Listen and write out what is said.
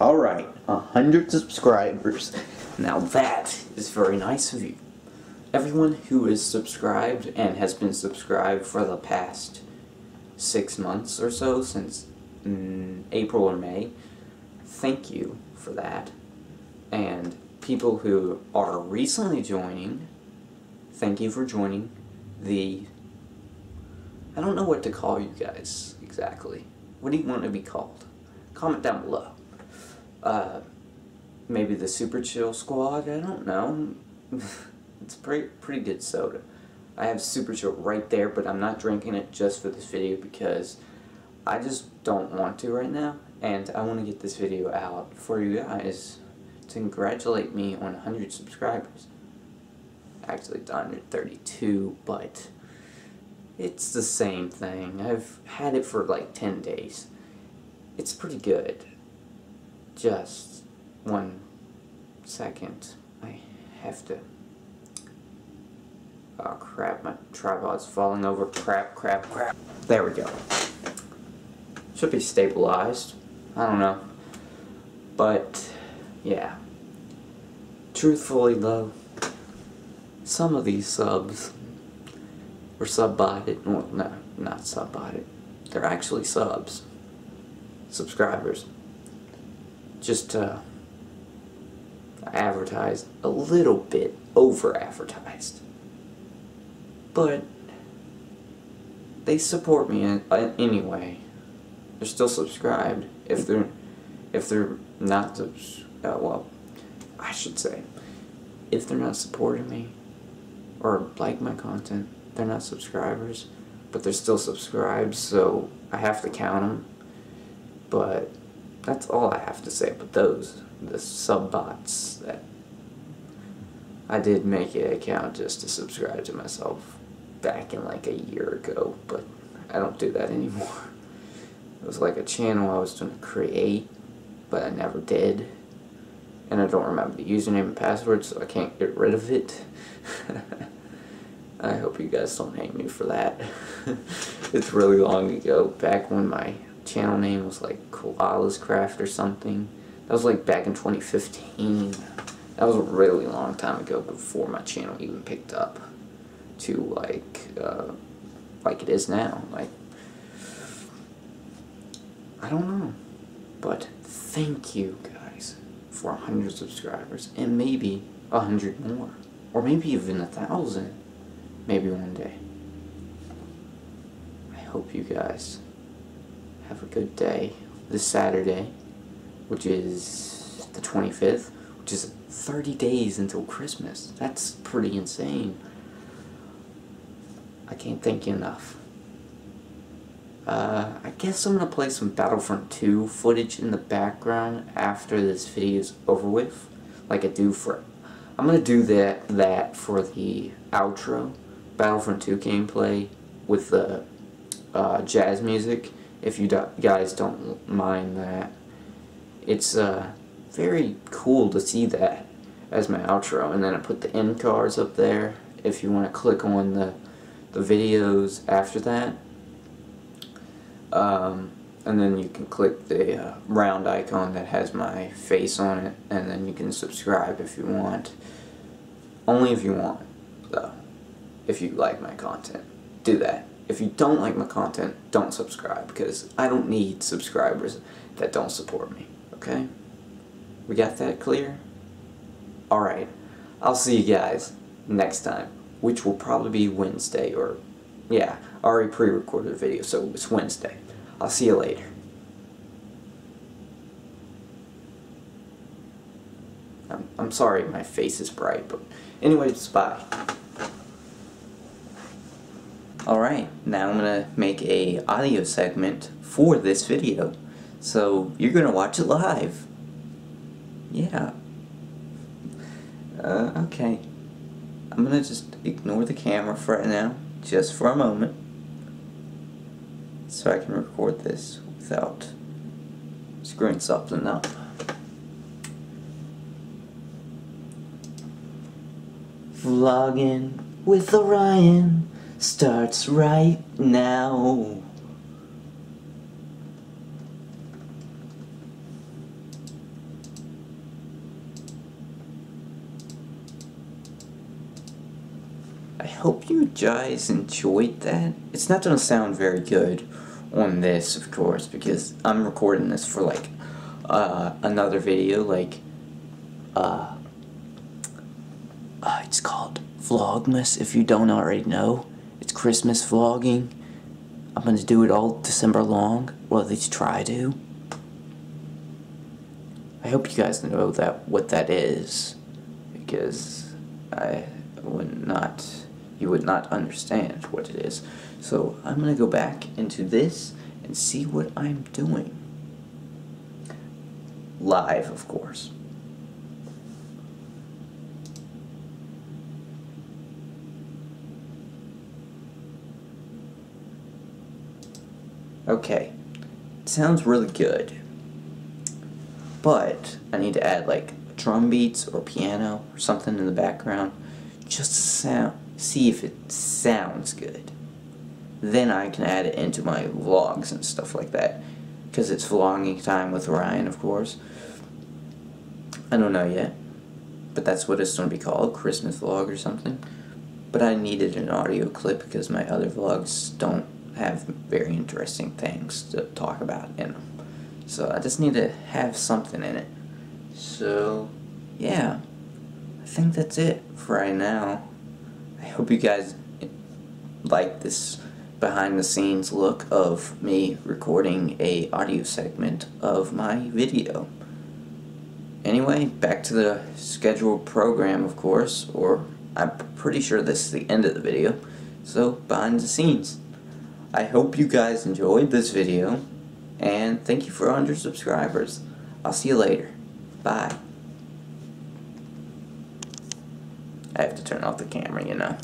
Alright, 100 subscribers. Now that is very nice of you. Everyone who is subscribed and has been subscribed for the past 6 months or so, since April or May, thank you for that. And people who are recently joining, thank you for joining the... I don't know what to call you guys exactly. What do you want to be called? Comment down below. Maybe the Super Chill Squad? I don't know. It's pretty good soda. I have Super Chill right there, but I'm not drinking it just for this video because I just don't want to right now, and I want to get this video out for you guys to congratulate me on 100 subscribers. Actually, it's 132, but it's the same thing. I've had it for like 10 days. It's pretty good. Just 1 second. I have to... Oh crap, my tripod's falling over. Crap. There we go. Should be stabilized. I don't know. But, yeah. Truthfully though, some of these subs were sub-botted. Well, no, not sub-botted. They're actually subs. Subscribers. Just advertised a little bit, over-advertised. But they support me anyway. They're still subscribed. If they're not, well, I should say, if they're not supporting me or like my content, they're not subscribers. But they're still subscribed, so I have to count them. But that's all I have to say about those, the sub bots that I did make an account just to subscribe to myself back in like a year ago, but I don't do that anymore. It was like a channel I was going to create, but I never did. And I don't remember the username and password, so I can't get rid of it. I hope you guys don't hate me for that. It's really long ago, back when my channel name was like Koala's Craft or something. That was like back in 2015. That was a really long time ago, before my channel even picked up to like it is now. Like, I don't know, but thank you guys for 100 subscribers, and maybe 100 more, or maybe even 1,000, maybe one day. I hope you guys have a good day this Saturday, which is the 25th. Just 30 days until Christmas. That's pretty insane. I can't thank you enough. I guess I'm gonna play some Battlefront 2 footage in the background after this video is over with, like I do for... I'm gonna do that for the outro, Battlefront 2 gameplay with the jazz music, if you guys don't mind that. It's very cool to see that as my outro, and then I put the end cards up there if you want to click on the videos after that, and then you can click the round icon that has my face on it, and then you can subscribe if you want. Only if you want, though. If you like my content, do that. If you don't like my content, don't subscribe, because I don't need subscribers that don't support me, okay? We got that clear? Alright, I'll see you guys next time, which will probably be Wednesday, or, yeah, I already pre-recorded the video, so it's Wednesday. I'll see you later. I'm sorry my face is bright, but anyways, bye. Alright, now I'm gonna make an audio segment for this video, so you're gonna watch it live. Yeah. Okay. I'm gonna just ignore the camera for right now, just for a moment, so I can record this without screwing something up. Vlogging with Orion starts right now. I hope you guys enjoyed that. It's not gonna sound very good on this, of course, because I'm recording this for like another video, like it's called Vlogmas, if you don't already know. It's Christmas vlogging. I'm gonna do it all December long, or at least try to. I hope you guys know that what that is, because I would not, you would not understand what it is. So I'm gonna go back into this and see what I'm doing. Live, of course. Okay, it sounds really good, but I need to add like drum beats or piano or something in the background, just to see if it sounds good. Then I can add it into my vlogs and stuff like that, because it's vlogging time with Ryan, of course. I don't know yet, but that's what it's going to be called, Christmas vlog or something. But I needed an audio clip because my other vlogs don't have very interesting things to talk about in them. So I just need to have something in it. So, yeah. I think that's it for right now. I hope you guys like this behind the scenes look of me recording a audio segment of my video. Anyway, back to the scheduled program, of course, or I'm pretty sure this is the end of the video. So, behind the scenes. I hope you guys enjoyed this video. And thank you for 100 subscribers. I'll see you later. Bye. I have to turn off the camera, you know.